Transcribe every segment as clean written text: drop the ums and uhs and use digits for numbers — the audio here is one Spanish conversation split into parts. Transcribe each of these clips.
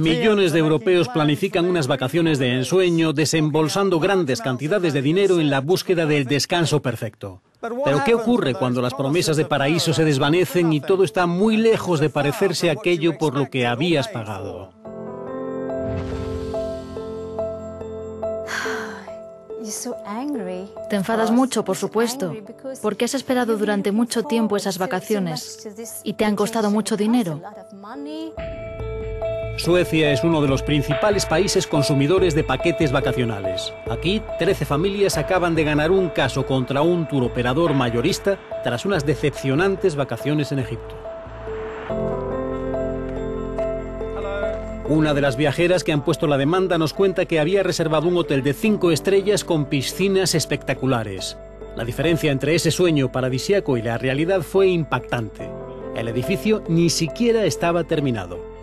Millones de europeos planifican unas vacaciones de ensueño desembolsando grandes cantidades de dinero en la búsqueda del descanso perfecto. Pero ¿qué ocurre cuando las promesas de paraíso se desvanecen y todo está muy lejos de parecerse a aquello por lo que habías pagado? Te enfadas mucho, por supuesto, porque has esperado durante mucho tiempo esas vacaciones y te han costado mucho dinero. Suecia es uno de los principales países consumidores de paquetes vacacionales. Aquí, 13 familias acaban de ganar un caso contra un turoperador mayorista tras unas decepcionantes vacaciones en Egipto. Una de las viajeras que han puesto la demanda nos cuenta que había reservado un hotel de 5 estrellas con piscinas espectaculares. La diferencia entre ese sueño paradisíaco y la realidad fue impactante. El edificio ni siquiera estaba terminado.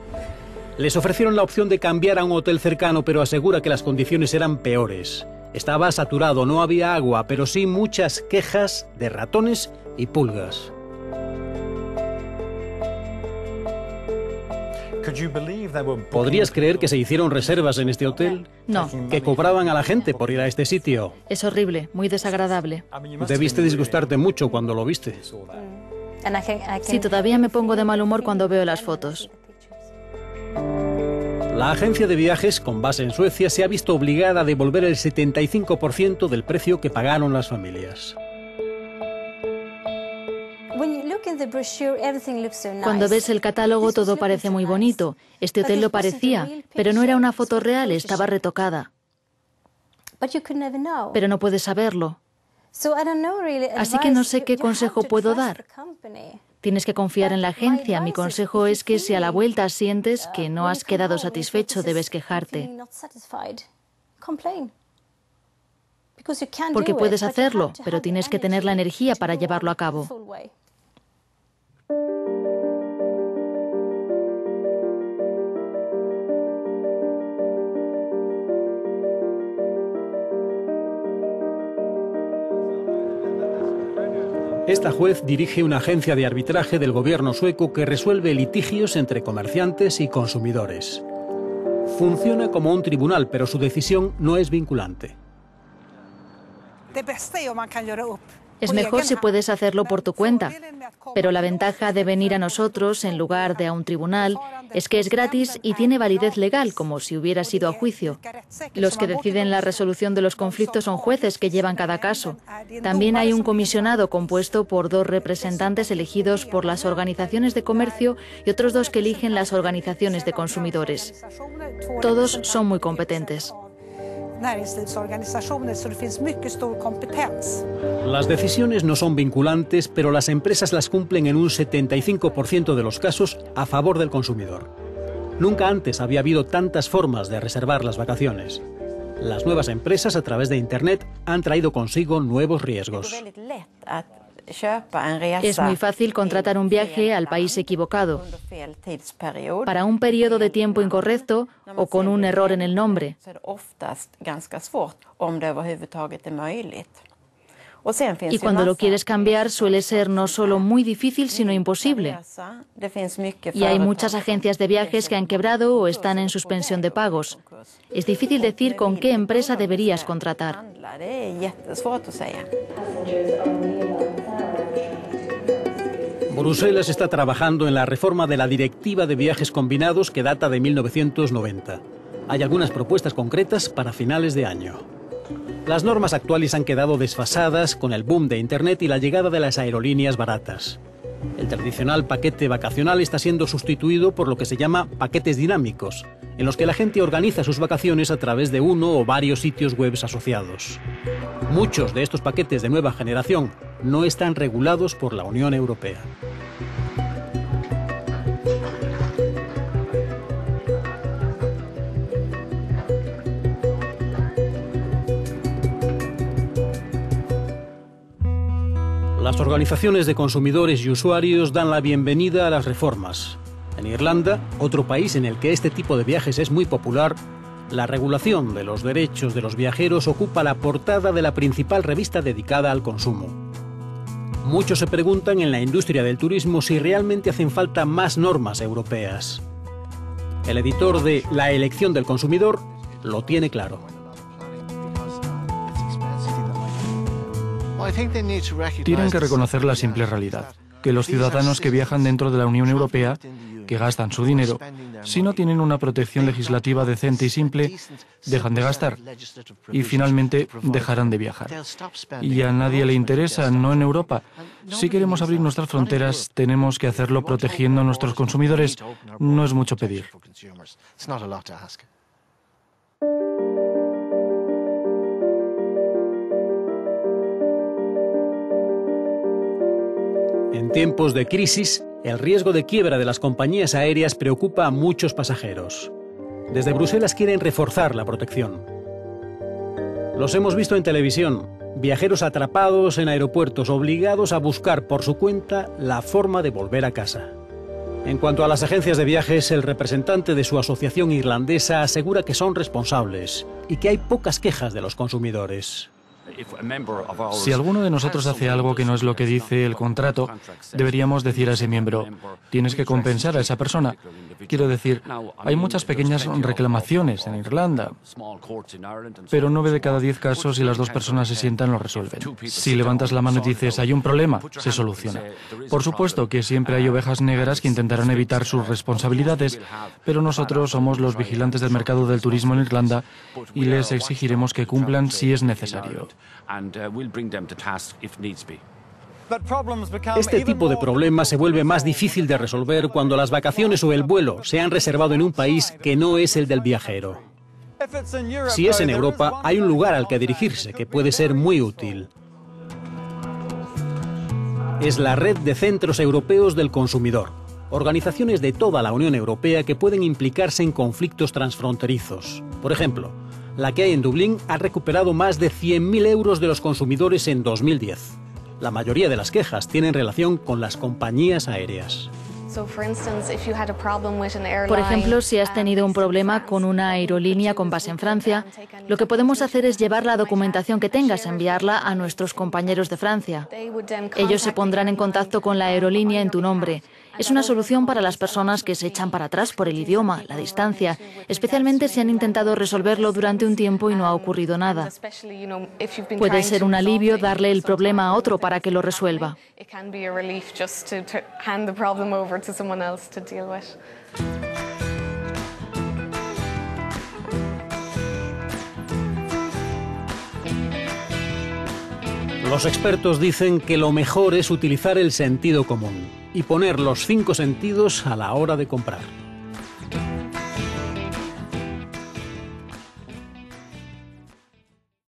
Les ofrecieron la opción de cambiar a un hotel cercano, pero asegura que las condiciones eran peores. Estaba saturado, no había agua, pero sí muchas quejas de ratones y pulgas. ¿Podrías creer que se hicieron reservas en este hotel? No. ¿Que cobraban a la gente por ir a este sitio? Es horrible, muy desagradable. Debiste disgustarte mucho cuando lo viste. Sí, todavía me pongo de mal humor cuando veo las fotos. La agencia de viajes con base en Suecia se ha visto obligada a devolver el 75% del precio que pagaron las familias. Cuando ves el catálogo todo parece muy bonito. Este hotel lo parecía, pero no era una foto real, estaba retocada. Pero no puedes saberlo. Así que no sé qué consejo puedo dar. Tienes que confiar en la agencia. Mi consejo es que si a la vuelta sientes que no has quedado satisfecho, debes quejarte. Porque puedes hacerlo, pero tienes que tener la energía para llevarlo a cabo. Esta juez dirige una agencia de arbitraje del gobierno sueco que resuelve litigios entre comerciantes y consumidores. Funciona como un tribunal, pero su decisión no es vinculante. Es mejor si puedes hacerlo por tu cuenta, pero la ventaja de venir a nosotros en lugar de a un tribunal es que es gratis y tiene validez legal, como si hubiera sido a juicio. Los que deciden la resolución de los conflictos son jueces que llevan cada caso. También hay un comisionado compuesto por 2 representantes elegidos por las organizaciones de comercio y otros 2 que eligen las organizaciones de consumidores. Todos son muy competentes. Las decisiones no son vinculantes, pero las empresas las cumplen en un 75% de los casos a favor del consumidor. Nunca antes había habido tantas formas de reservar las vacaciones. Las nuevas empresas a través de Internet han traído consigo nuevos riesgos. Es muy fácil contratar un viaje al país equivocado, para un periodo de tiempo incorrecto o con un error en el nombre. Y cuando lo quieres cambiar suele ser no solo muy difícil, sino imposible. Y hay muchas agencias de viajes que han quebrado o están en suspensión de pagos. Es difícil decir con qué empresa deberías contratar. Bruselas está trabajando en la reforma de la Directiva de Viajes Combinados que data de 1990. Hay algunas propuestas concretas para finales de año. Las normas actuales han quedado desfasadas con el boom de Internet y la llegada de las aerolíneas baratas. El tradicional paquete vacacional está siendo sustituido por lo que se llama paquetes dinámicos, en los que la gente organiza sus vacaciones a través de uno o varios sitios web asociados. Muchos de estos paquetes de nueva generación no están regulados por la Unión Europea. Las organizaciones de consumidores y usuarios dan la bienvenida a las reformas. En Irlanda, otro país en el que este tipo de viajes es muy popular, la regulación de los derechos de los viajeros ocupa la portada de la principal revista dedicada al consumo. Muchos se preguntan en la industria del turismo si realmente hacen falta más normas europeas. El editor de La elección del consumidor lo tiene claro. Tienen que reconocer la simple realidad, que los ciudadanos que viajan dentro de la Unión Europea, que gastan su dinero, si no tienen una protección legislativa decente y simple, dejan de gastar y finalmente dejarán de viajar. Y a nadie le interesa, no en Europa. Si queremos abrir nuestras fronteras, tenemos que hacerlo protegiendo a nuestros consumidores. No es mucho pedir. En tiempos de crisis, el riesgo de quiebra de las compañías aéreas preocupa a muchos pasajeros. Desde Bruselas quieren reforzar la protección. Los hemos visto en televisión, viajeros atrapados en aeropuertos obligados a buscar por su cuenta la forma de volver a casa. En cuanto a las agencias de viajes, el representante de su asociación irlandesa asegura que son responsables y que hay pocas quejas de los consumidores. Si alguno de nosotros hace algo que no es lo que dice el contrato, deberíamos decir a ese miembro, tienes que compensar a esa persona. Quiero decir, hay muchas pequeñas reclamaciones en Irlanda, pero 9 de cada 10 casos, si las dos personas se sientan, lo resuelven. Si levantas la mano y dices, hay un problema, se soluciona. Por supuesto que siempre hay ovejas negras que intentarán evitar sus responsabilidades, pero nosotros somos los vigilantes del mercado del turismo en Irlanda y les exigiremos que cumplan si es necesario. Este tipo de problema se vuelve más difícil de resolver cuando las vacaciones o el vuelo se han reservado en un país que no es el del viajero. Si es en Europa, hay un lugar al que dirigirse que puede ser muy útil. Es la Red de Centros Europeos del Consumidor, organizaciones de toda la Unión Europea que pueden implicarse en conflictos transfronterizos. Por ejemplo, la que hay en Dublín ha recuperado más de 100.000 euros de los consumidores en 2010. La mayoría de las quejas tienen relación con las compañías aéreas. Por ejemplo, si has tenido un problema con una aerolínea con base en Francia, lo que podemos hacer es llevar la documentación que tengas, enviarla a nuestros compañeros de Francia. Ellos se pondrán en contacto con la aerolínea en tu nombre. Es una solución para las personas que se echan para atrás por el idioma, la distancia, especialmente si han intentado resolverlo durante un tiempo y no ha ocurrido nada. Puede ser un alivio darle el problema a otro para que lo resuelva. Los expertos dicen que lo mejor es utilizar el sentido común y poner los 5 sentidos a la hora de comprar.